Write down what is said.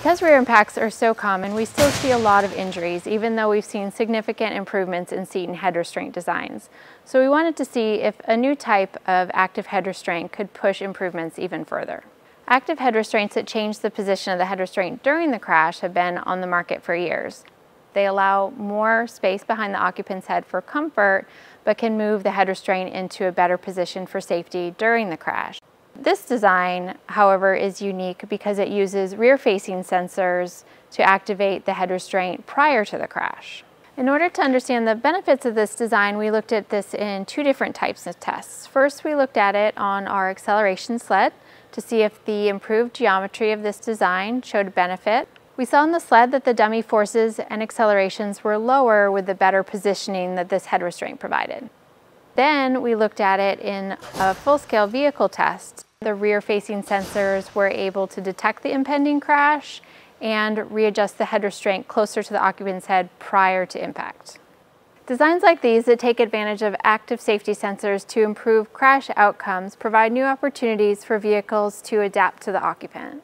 Because rear impacts are so common, we still see a lot of injuries, even though we've seen significant improvements in seat and head restraint designs. So we wanted to see if a new type of active head restraint could push improvements even further. Active head restraints that change the position of the head restraint during the crash have been on the market for years. They allow more space behind the occupant's head for comfort, but can move the head restraint into a better position for safety during the crash. This design, however, is unique because it uses rear-facing sensors to activate the head restraint prior to the crash. In order to understand the benefits of this design, we looked at this in two different types of tests. First, we looked at it on our acceleration sled to see if the improved geometry of this design showed a benefit. We saw on the sled that the dummy forces and accelerations were lower with the better positioning that this head restraint provided. Then we looked at it in a full-scale vehicle test. The rear-facing sensors were able to detect the impending crash and readjust the head restraint closer to the occupant's head prior to impact. Designs like these that take advantage of active safety sensors to improve crash outcomes provide new opportunities for vehicles to adapt to the occupant.